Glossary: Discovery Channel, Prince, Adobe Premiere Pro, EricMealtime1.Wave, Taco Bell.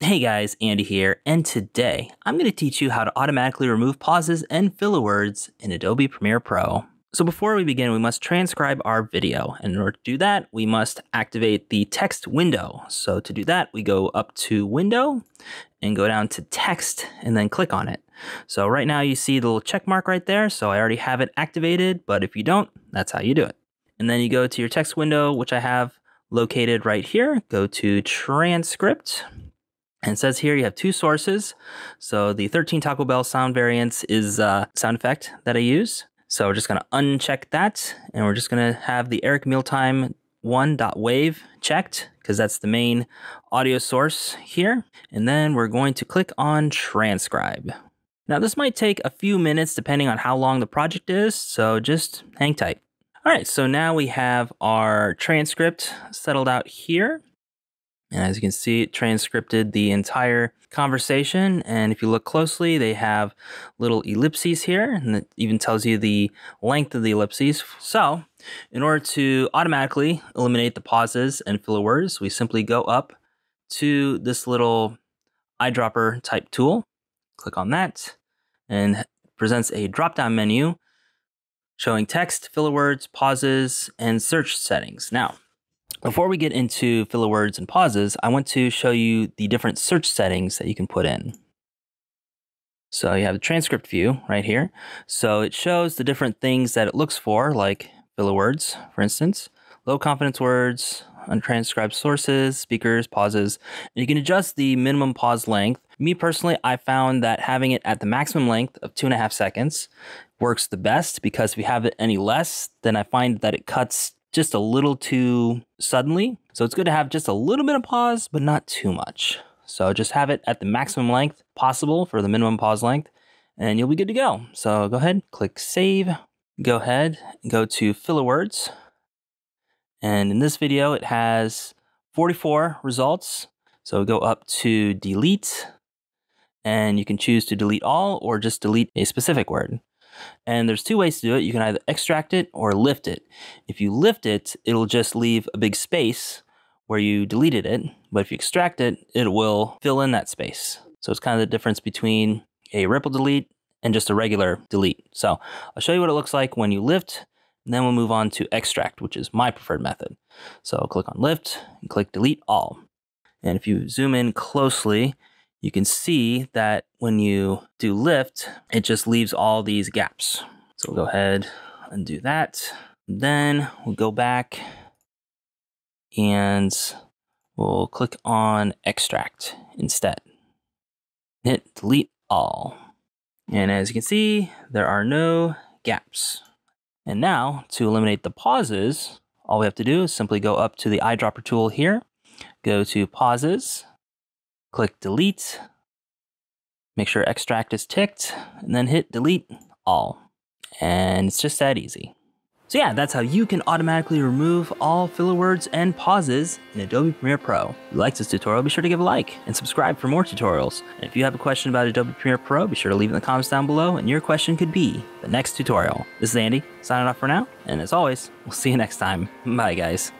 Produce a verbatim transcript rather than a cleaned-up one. Hey guys, Andy here, and today I'm going to teach you how to automatically remove pauses and filler words in Adobe Premiere Pro. So before we begin, we must transcribe our video, and in order to do that, we must activate the text window. So to do that, we go up to Window and go down to Text and then click on it. So right now you see the little check mark right there, so I already have it activated, but if you don't, that's how you do it. And then you go to your text window, which I have located right here, go to Transcript. And it says here you have two sources. So the thirteen Taco Bell sound variants is uh, sound effect that I use. So we're just gonna uncheck that, and we're just gonna have the Eric Mealtime one dot Wave checked because that's the main audio source here. And then we're going to click on transcribe. Now this might take a few minutes depending on how long the project is, so just hang tight. All right, so now we have our transcript settled out here. And as you can see, it transcribed the entire conversation. And if you look closely, they have little ellipses here, and it even tells you the length of the ellipses. So in order to automatically eliminate the pauses and filler words, we simply go up to this little eyedropper type tool, click on that, and it presents a drop-down menu showing text, filler words, pauses, and search settings. Now, before we get into filler words and pauses, I want to show you the different search settings that you can put in. So you have the transcript view right here. So it shows the different things that it looks for, like filler words, for instance, low confidence words, untranscribed sources, speakers, pauses, and you can adjust the minimum pause length. Me personally, I found that having it at the maximum length of two and a half seconds works the best, because if you have it any less, then I find that it cuts just a little too suddenly. So it's good to have just a little bit of pause, but not too much. So just have it at the maximum length possible for the minimum pause length, and you'll be good to go. So go ahead, click save. Go ahead, go to filler words. And in this video, it has forty-four results. So go up to delete, and you can choose to delete all or just delete a specific word. And there's two ways to do it. You can either extract it or lift it. If you lift it, it'll just leave a big space where you deleted it. But if you extract it, it will fill in that space. So it's kind of the difference between a ripple delete and just a regular delete. So I'll show you what it looks like when you lift, and then we'll move on to extract, which is my preferred method. So I'll click on lift and click delete all. And if you zoom in closely, you can see that when you do lift, it just leaves all these gaps. So we'll go ahead and do that. Then we'll go back and we'll click on extract instead. Hit delete all. And as you can see, there are no gaps. And now to eliminate the pauses, all we have to do is simply go up to the eyedropper tool here, go to pauses, click delete, make sure extract is ticked, and then hit delete all. And it's just that easy. So yeah, that's how you can automatically remove all filler words and pauses in Adobe Premiere Pro. If you liked this tutorial, be sure to give a like and subscribe for more tutorials. And if you have a question about Adobe Premiere Pro, be sure to leave it in the comments down below, and your question could be the next tutorial. This is Andy, signing off for now, and as always, we'll see you next time. Bye guys.